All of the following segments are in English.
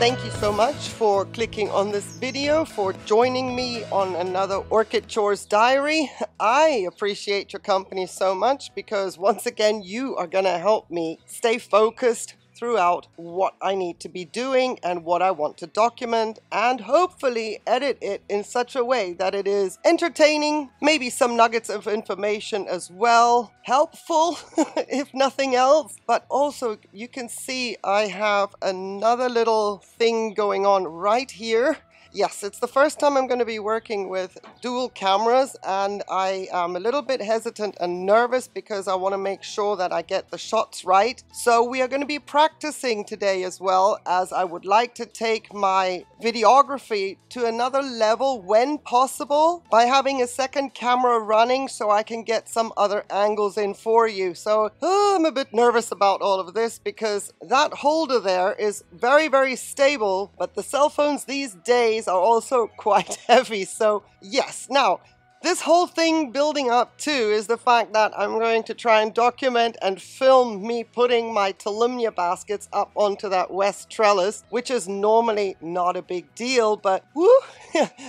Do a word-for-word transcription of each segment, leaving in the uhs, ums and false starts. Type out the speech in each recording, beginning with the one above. Thank you so much for clicking on this video, for joining me on another Orchid Chores diary. I appreciate your company so much because once again you are going to help me stay focused throughout what I need to be doing and what I want to document, and hopefully edit it in such a way that it is entertaining, maybe some nuggets of information as well, helpful if nothing else. But also you can see I have another little thing going on right here. Yes, it's the first time I'm going to be working with dual cameras, and I am a little bit hesitant and nervous because I want to make sure that I get the shots right. So we are going to be practicing today as well, as I would like to take my videography to another level when possible by having a second camera running so I can get some other angles in for you. So oh, I'm a bit nervous about all of this because that holder there is very, very stable, but the cell phones these days are also quite heavy. So yes, now this whole thing building up too is the fact that I'm going to try and document and film me putting my Tolumnia baskets up onto that west trellis, which is normally not a big deal, but whoo,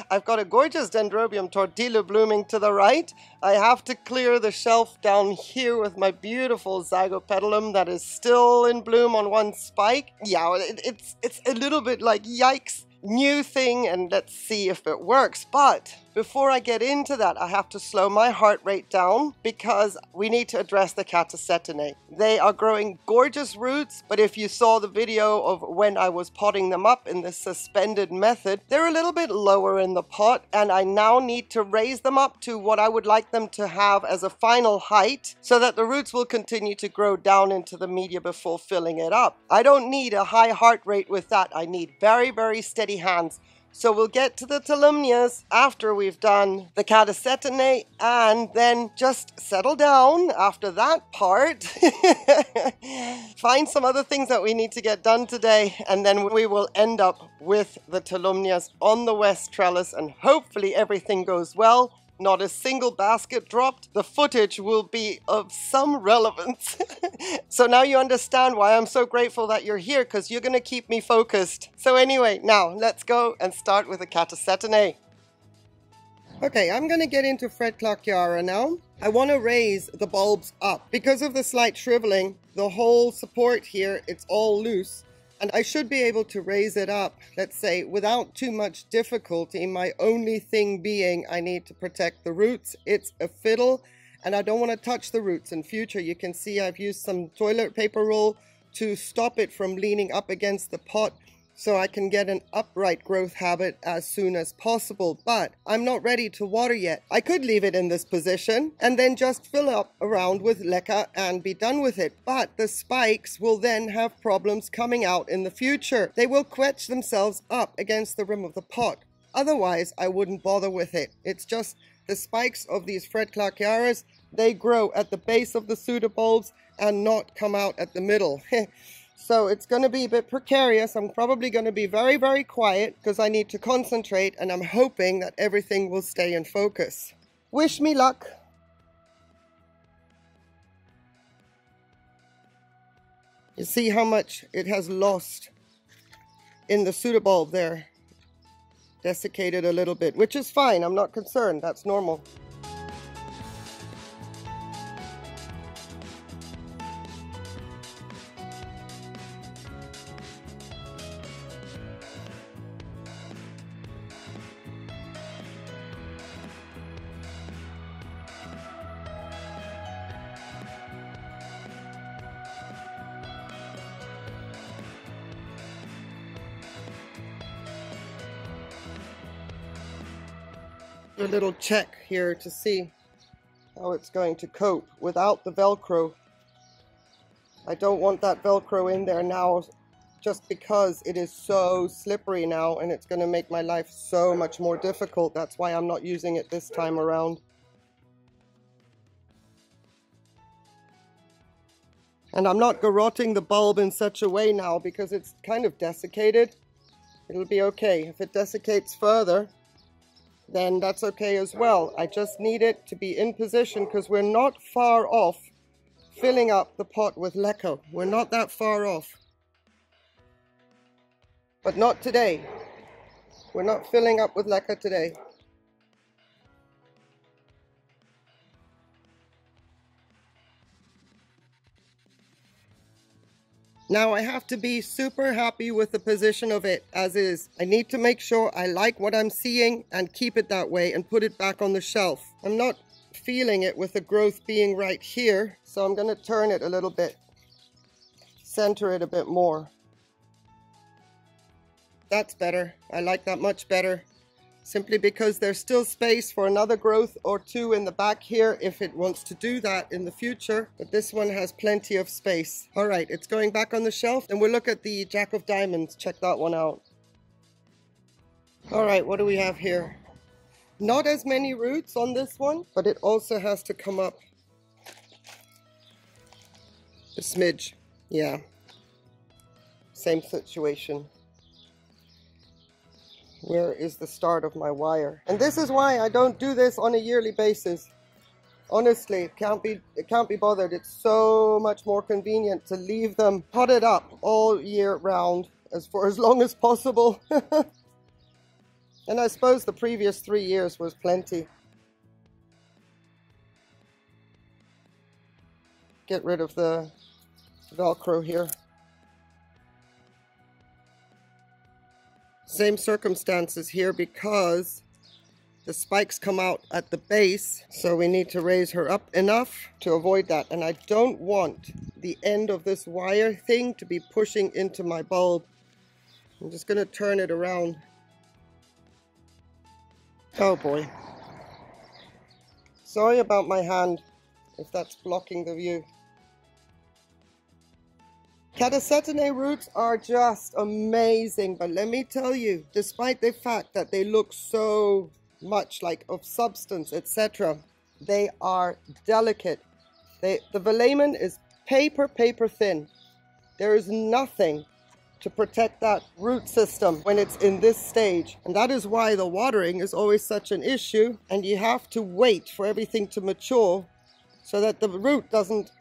I've got a gorgeous Dendrobium tortillo blooming to the right. I have to clear the shelf down here with my beautiful zygopetalum that is still in bloom on one spike. Yeah, it, it's, it's a little bit like yikes. New thing, and let's see if it works. But before I get into that, I have to slow my heart rate down because we need to address the Catasetinae. They are growing gorgeous roots, but if you saw the video of when I was potting them up in the suspended method, they're a little bit lower in the pot, and I now need to raise them up to what I would like them to have as a final height so that the roots will continue to grow down into the media before filling it up. I don't need a high heart rate with that. I need very, very steady hands. So we'll get to the Tolumnias after we've done the Catasetinae, and then just settle down after that part. Find some other things that we need to get done today, and then we will end up with the Tolumnias on the west trellis, and hopefully everything goes well. Not a single basket dropped. The footage will be of some relevance. So now you understand why I'm so grateful that you're here, because you're going to keep me focused. So anyway, now let's go and start with the Catasetinae. Okay, I'm going to get into Fredclarkeara now. I want to raise the bulbs up. Because of the slight shriveling, the whole support here, it's all loose. And I should be able to raise it up, let's say, without too much difficulty. My only thing being I need to protect the roots. It's a fiddle, and I don't want to touch the roots in future. You can see I've used some toilet paper roll to stop it from leaning up against the pot so I can get an upright growth habit as soon as possible. But I'm not ready to water yet. I could leave it in this position and then just fill up around with leca and be done with it. But the spikes will then have problems coming out in the future. They will quetch themselves up against the rim of the pot. Otherwise, I wouldn't bother with it. It's just the spikes of these Fredclarkearas, they grow at the base of the pseudobulbs and not come out at the middle. So it's going to be a bit precarious. I'm probably going to be very, very quiet because I need to concentrate, and I'm hoping that everything will stay in focus. Wish me luck. You see how much it has lost in the pseudobulb there. Desiccated a little bit, which is fine. I'm not concerned. That's normal. A little check here to see how it's going to cope without the Velcro. I don't want that Velcro in there now just because it is so slippery now, and it's going to make my life so much more difficult. That's why I'm not using it this time around. And I'm not garrotting the bulb in such a way now because it's kind of desiccated. It'll be okay. If it desiccates further, then that's okay as well. I just need it to be in position because we're not far off filling up the pot with leco. We're not that far off. But not today. We're not filling up with leca today. Now I have to be super happy with the position of it as is. I need to make sure I like what I'm seeing and keep it that way and put it back on the shelf. I'm not feeling it with the growth being right here, so I'm gonna turn it a little bit, center it a bit more. That's better. I like that much better, simply because there's still space for another growth or two in the back here if it wants to do that in the future, but this one has plenty of space. All right, it's going back on the shelf, and we'll look at the Jack of Diamonds. Check that one out. All right, what do we have here? Not as many roots on this one, but it also has to come up a smidge. Yeah, same situation. Where is the start of my wire? And this is why I don't do this on a yearly basis. Honestly, it can't be, it can't be bothered. It's so much more convenient to leave them potted up all year round as for as long as possible. And I suppose the previous three years was plenty. Get rid of the Velcro here. Same circumstances here because the spikes come out at the base, so we need to raise her up enough to avoid that. And I don't want the end of this wire thing to be pushing into my bulb. I'm just going to turn it around. Oh boy. Sorry about my hand if that's blocking the view. Catasetinae roots are just amazing, but let me tell you, despite the fact that they look so much like of substance, et cetera, they are delicate. They, the velamen is paper, paper thin. There is nothing to protect that root system when it's in this stage. And that is why the watering is always such an issue, and you have to wait for everything to mature so that the root doesn't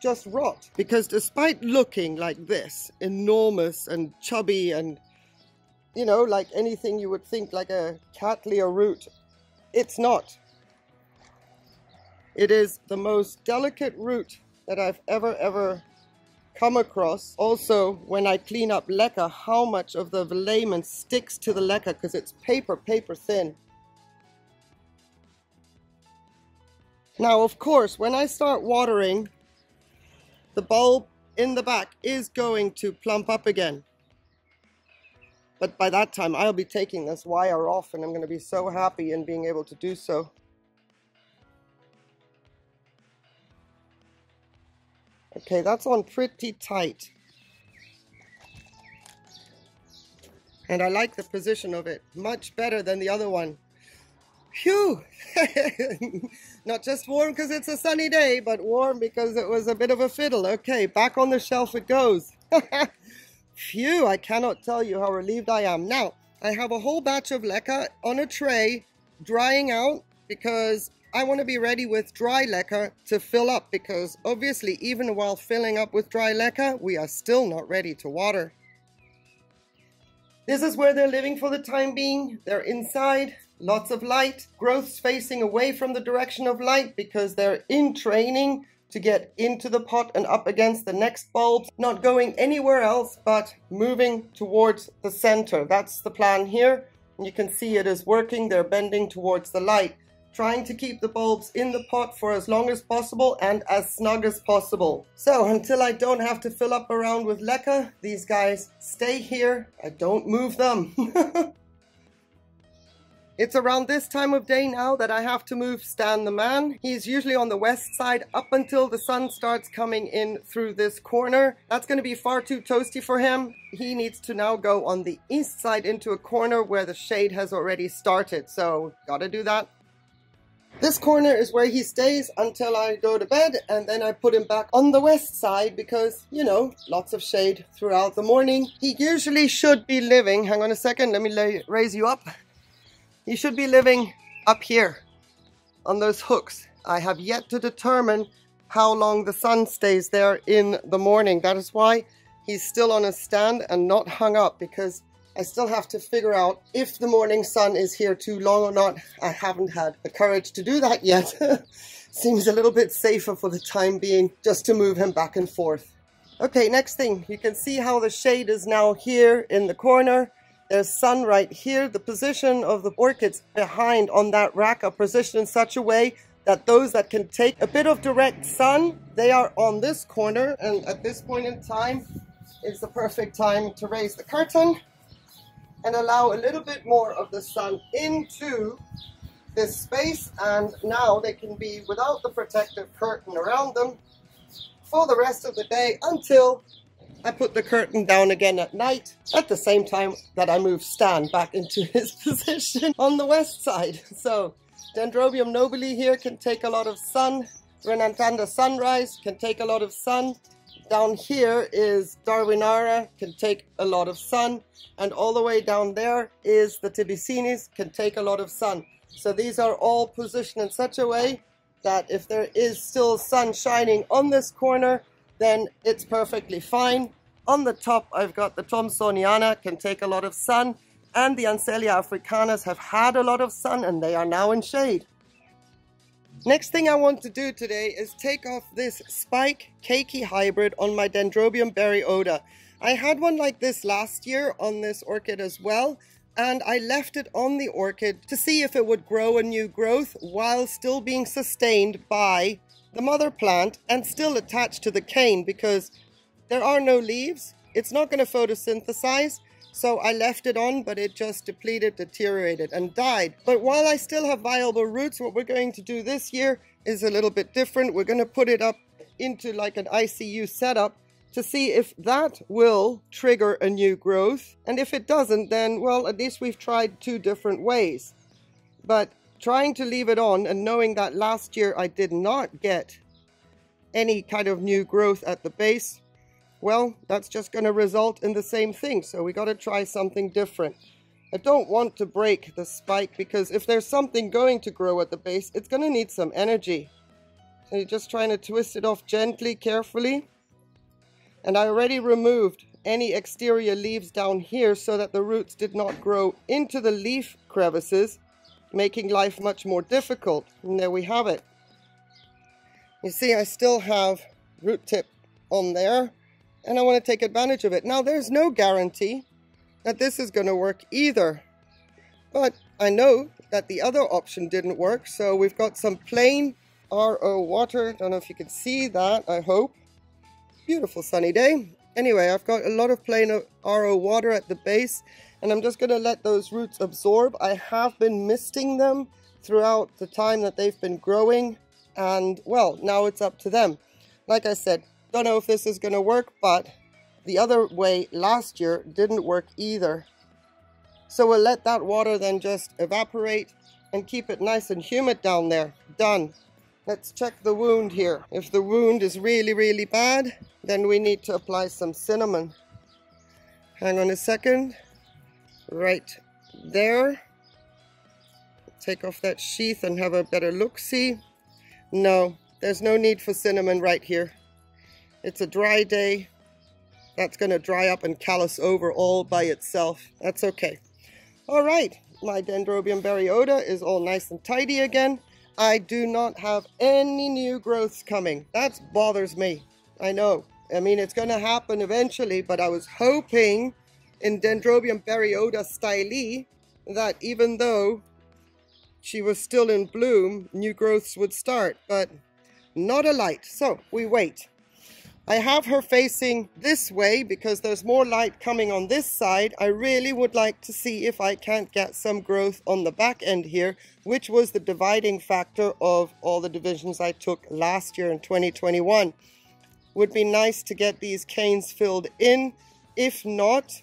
just rot, because despite looking like this, enormous and chubby and, you know, like anything you would think like a Cattleya root, it's not. It is the most delicate root that I've ever, ever come across. Also, when I clean up leca, how much of the velamen sticks to the leca, because it's paper, paper thin. Now, of course, when I start watering, the bulb in the back is going to plump up again. But by that time, I'll be taking this wire off, and I'm going to be so happy in being able to do so. Okay, that's on pretty tight. And I like the position of it much better than the other one. Phew! Not just warm because it's a sunny day, but warm because it was a bit of a fiddle. Okay, back on the shelf it goes. Phew, I cannot tell you how relieved I am. Now, I have a whole batch of leca on a tray drying out because I want to be ready with dry leca to fill up, because obviously even while filling up with dry leca, we are still not ready to water. This is where they're living for the time being. They're inside. Lots of light, growths facing away from the direction of light because they're in training to get into the pot and up against the next bulb, not going anywhere else but moving towards the center. That's the plan here. And you can see it is working. They're bending towards the light, trying to keep the bulbs in the pot for as long as possible and as snug as possible. So until I don't have to fill up around with leca, these guys stay here. I don't move them. It's around this time of day now that I have to move Stan the man. He's usually on the west side up until the sun starts coming in through this corner. That's going to be far too toasty for him. He needs to now go on the east side into a corner where the shade has already started. So, gotta do that. This corner is where he stays until I go to bed, and then I put him back on the west side because, you know, lots of shade throughout the morning. He usually should be living. Hang on a second, let me lay, raise you up. You should be living up here on those hooks. I have yet to determine how long the sun stays there in the morning. That is why he's still on a stand and not hung up, because I still have to figure out if the morning sun is here too long or not. I haven't had the courage to do that yet. Seems a little bit safer for the time being just to move him back and forth. Okay, next thing, you can see how the shade is now here in the corner. There's sun right here. The position of the orchids behind on that rack are positioned in such a way that those that can take a bit of direct sun, they are on this corner, and at this point in time is the perfect time to raise the curtain and allow a little bit more of the sun into this space, and now they can be without the protective curtain around them for the rest of the day until I put the curtain down again at night, at the same time that I move Stan back into his position on the west side. So Dendrobium nobile here can take a lot of sun, Renantanda sunrise can take a lot of sun, down here is Darwinara, can take a lot of sun, and all the way down there is the Tibiscinis, can take a lot of sun. So these are all positioned in such a way that if there is still sun shining on this corner, then it's perfectly fine. On the top I've got the Thomsoniana, can take a lot of sun, and the Ansellia africanas have had a lot of sun and they are now in shade. Next thing I want to do today is take off this spike cakey hybrid on my Dendrobium berryoda. I had one like this last year on this orchid as well, and I left it on the orchid to see if it would grow a new growth while still being sustained by the mother plant and still attached to the cane, because there are no leaves, it's not going to photosynthesize. So I left it on, but it just depleted, deteriorated, and died. But while I still have viable roots, what we're going to do this year is a little bit different. We're going to put it up into like an I C U setup to see if that will trigger a new growth. And if it doesn't, then, well, at least we've tried two different ways. But trying to leave it on and knowing that last year I did not get any kind of new growth at the base, well, that's just going to result in the same thing, so we got to try something different. I don't want to break the spike, because if there's something going to grow at the base, it's going to need some energy. So you're just trying to twist it off gently, carefully. And I already removed any exterior leaves down here so that the roots did not grow into the leaf crevices, making life much more difficult. And there we have it. You see, I still have root tip on there, and I want to take advantage of it. Now, there's no guarantee that this is going to work either, but I know that the other option didn't work, so we've got some plain R O water. Don't know if you can see that, I hope. Beautiful sunny day. Anyway, I've got a lot of plain R O water at the base, and I'm just going to let those roots absorb. I have been misting them throughout the time that they've been growing, and, well, now it's up to them. Like I said, don't know if this is going to work, but the other way last year didn't work either. So we'll let that water then just evaporate and keep it nice and humid down there. Done. Let's check the wound here. If the wound is really, really bad, then we need to apply some cinnamon. Hang on a second. Right there. Take off that sheath and have a better look-see. No, there's no need for cinnamon right here. It's a dry day. That's going to dry up and callus over all by itself. That's okay. All right, my Dendrobium berryoda is all nice and tidy again. I do not have any new growths coming. That bothers me. I know. I mean, it's going to happen eventually, but I was hoping in Dendrobium berryoda style that even though she was still in bloom, new growths would start, but not a light. So we wait. I have her facing this way because there's more light coming on this side. I really would like to see if I can't get some growth on the back end here, which was the dividing factor of all the divisions I took last year in twenty twenty-one. Would be nice to get these canes filled in. If not,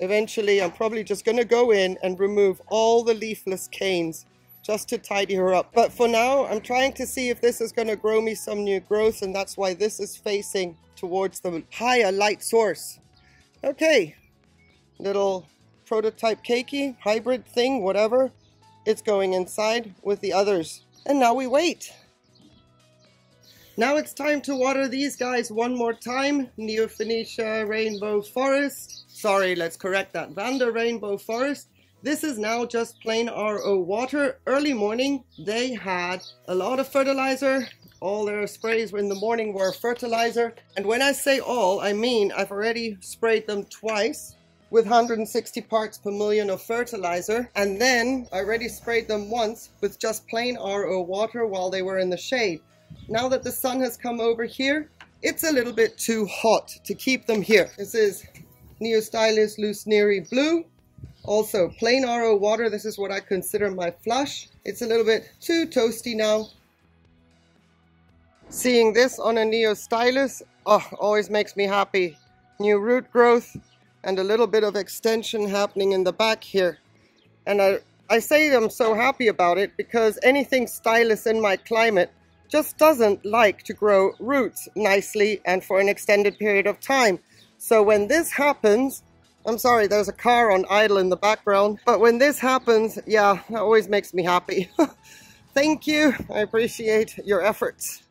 eventually I'm probably just going to go in and remove all the leafless canes just to tidy her up. But for now, I'm trying to see if this is going to grow me some new growth, and that's why this is facing towards the higher light source. Okay, little prototype cakey, hybrid thing, whatever. It's going inside with the others. And now we wait. Now it's time to water these guys one more time. Neostylis Rainbow Forest. Sorry, let's correct that. Vanda Rainbow Forest. This is now just plain R O water. Early morning, they had a lot of fertilizer. All their sprays in the morning were fertilizer. And when I say all, I mean I've already sprayed them twice with one hundred sixty parts per million of fertilizer. And then I already sprayed them once with just plain R O water while they were in the shade. Now that the sun has come over here, it's a little bit too hot to keep them here. This is Neostylis Lucneri Blue. Also plain R O water. This is what I consider my flush. It's a little bit too toasty now. Seeing this on a Neostylis, oh, always makes me happy. New root growth and a little bit of extension happening in the back here. And I, I say I'm so happy about it because anything stylus in my climate just doesn't like to grow roots nicely and for an extended period of time. So when this happens, I'm sorry, there's a car on idle in the background, but when this happens, yeah, that always makes me happy. Thank you, I appreciate your efforts.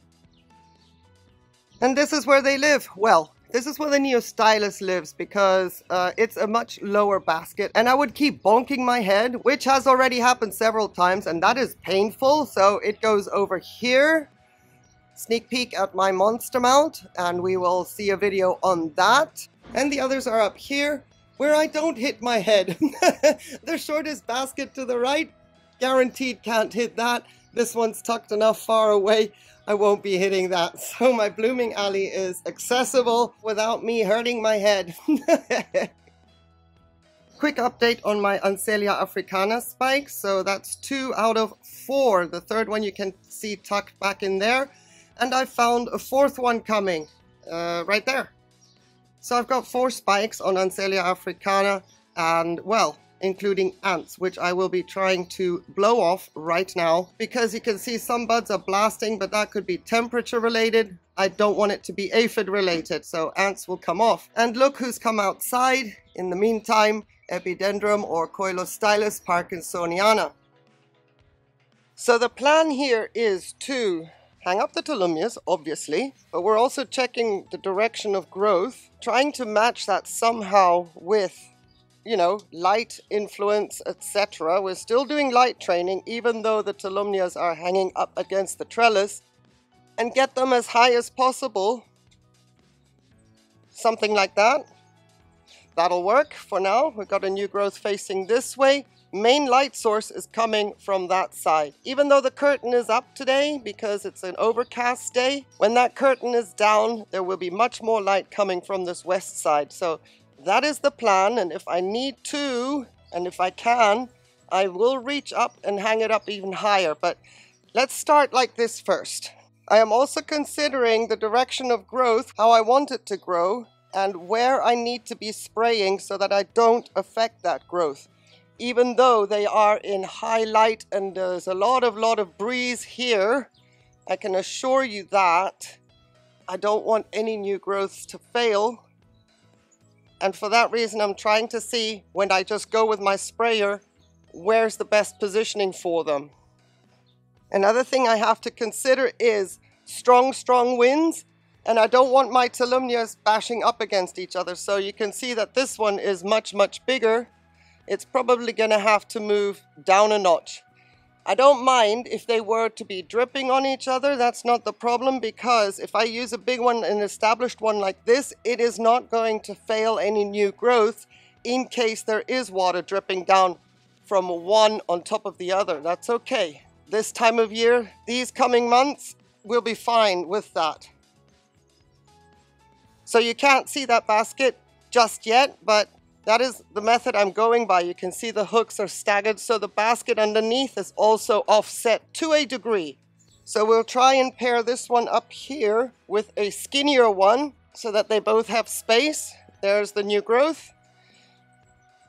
And this is where they live. Well, this is where the Neostylis lives because uh, it's a much lower basket, and I would keep bonking my head, which has already happened several times, and that is painful. So it goes over here. Sneak peek at my monster mount, and we will see a video on that. And the others are up here where I don't hit my head. The shortest basket to the right, guaranteed can't hit that. This one's tucked enough far away, I won't be hitting that. So my blooming alley is accessible without me hurting my head. Quick update on my Ansellia africana spike. So that's two out of four. The third one you can see tucked back in there. And I found a fourth one coming uh, right there. So I've got four spikes on Ansellia africana, and well, including ants, which I will be trying to blow off right now, because you can see some buds are blasting, but that could be temperature related. I don't want it to be aphid related, so ants will come off. And look who's come outside in the meantime, Epidendrum or Coelostylis parkinsoniana. So the plan here is to hang up the tolumnias, obviously, but we're also checking the direction of growth, trying to match that somehow with, you know, light influence, et cetera. We're still doing light training, even though the tolumnias are hanging up against the trellis, and get them as high as possible. Something like that. That'll work for now. We've got a new growth facing this way. Main light source is coming from that side. Even though the curtain is up today because it's an overcast day, when that curtain is down, there will be much more light coming from this west side. So that is the plan, and if I need to, and if I can, I will reach up and hang it up even higher, but let's start like this first. I am also considering the direction of growth, how I want it to grow, and where I need to be spraying so that I don't affect that growth. Even though they are in high light and there's a lot of, lot of breeze here, I can assure you that I don't want any new growths to fail. And for that reason, I'm trying to see, when I just go with my sprayer, where's the best positioning for them. Another thing I have to consider is strong, strong winds. And I don't want my tolumnias bashing up against each other. So you can see that this one is much, much bigger. It's probably going to have to move down a notch. I don't mind if they were to be dripping on each other. That's not the problem, because if I use a big one, an established one like this, it is not going to fail any new growth in case there is water dripping down from one on top of the other. That's okay. This time of year, these coming months, we'll be fine with that. So you can't see that basket just yet, but that is the method I'm going by. You can see the hooks are staggered, so the basket underneath is also offset to a degree. So we'll try and pair this one up here with a skinnier one so that they both have space. There's the new growth.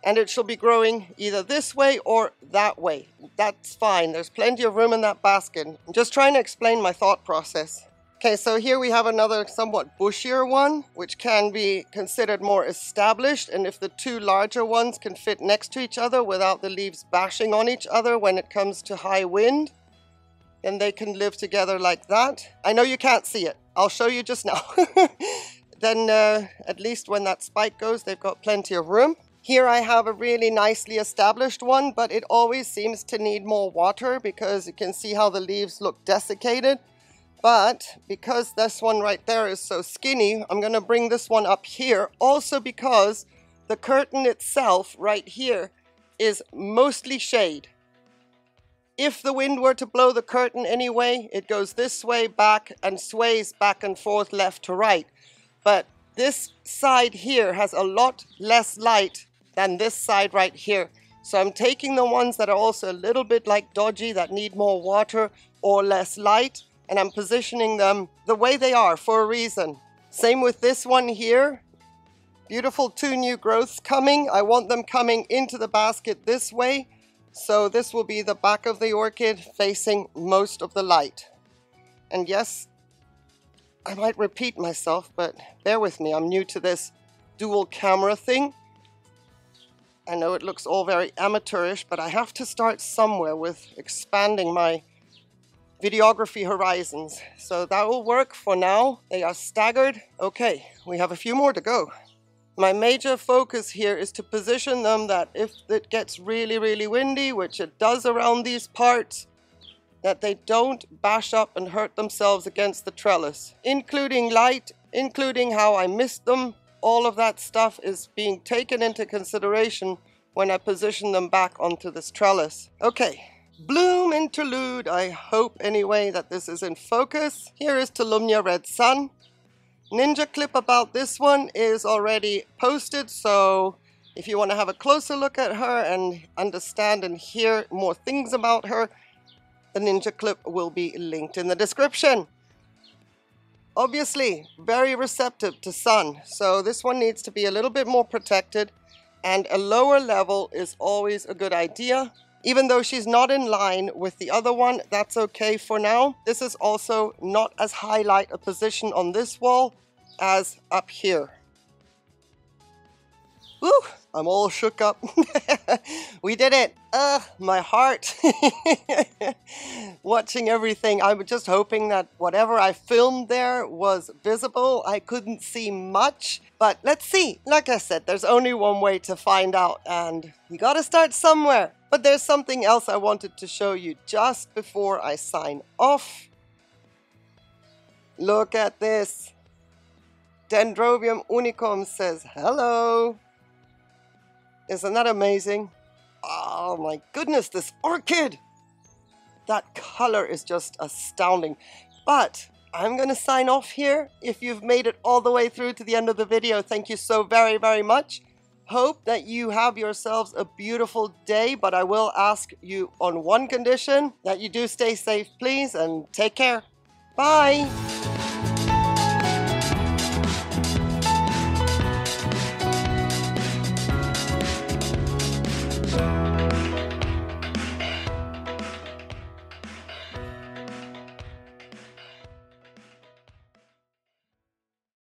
And it shall be growing either this way or that way. That's fine. There's plenty of room in that basket. I'm just trying to explain my thought process. Okay, so here we have another somewhat bushier one, which can be considered more established. And if the two larger ones can fit next to each other without the leaves bashing on each other when it comes to high wind, and they can live together like that. I know you can't see it. I'll show you just now. Then uh, at least when that spike goes, they've got plenty of room. Here I have a really nicely established one, but it always seems to need more water because you can see how the leaves look desiccated. But because this one right there is so skinny, I'm going to bring this one up here. Also because the curtain itself right here is mostly shade. If the wind were to blow the curtain anyway, it goes this way back and sways back and forth left to right. But this side here has a lot less light than this side right here. So I'm taking the ones that are also a little bit like dodgy, that need more water or less light. And I'm positioning them the way they are for a reason. Same with this one here. Beautiful two new growths coming. I want them coming into the basket this way. So this will be the back of the orchid facing most of the light. And yes, I might repeat myself, but bear with me. I'm new to this dual camera thing. I know it looks all very amateurish, but I have to start somewhere with expanding my videography horizons. So that will work for now. They are staggered. Okay, we have a few more to go. My major focus here is to position them that if it gets really, really windy, which it does around these parts, that they don't bash up and hurt themselves against the trellis, including light, including how I missed them. All of that stuff is being taken into consideration when I position them back onto this trellis. Okay. Bloom interlude. I hope anyway that this is in focus. Here is Tolumnia Red Sun. Ninja clip about this one is already posted, so if you want to have a closer look at her and understand and hear more things about her, the ninja clip will be linked in the description. Obviously, very receptive to sun, so this one needs to be a little bit more protected, and a lower level is always a good idea. Even though she's not in line with the other one, that's okay for now. This is also not as highlight a position on this wall as up here. Woo! I'm all shook up. We did it. Ugh, my heart. Watching everything, I was just hoping that whatever I filmed there was visible. I couldn't see much, but let's see. Like I said, there's only one way to find out, and you gotta start somewhere. But there's something else I wanted to show you just before I sign off. Look at this. Dendrobium unicum says hello. Isn't that amazing? Oh my goodness, this orchid. That color is just astounding. But I'm going to sign off here. If you've made it all the way through to the end of the video, thank you so very, very much. Hope that you have yourselves a beautiful day, but I will ask you on one condition, that you do stay safe, please, and take care. Bye.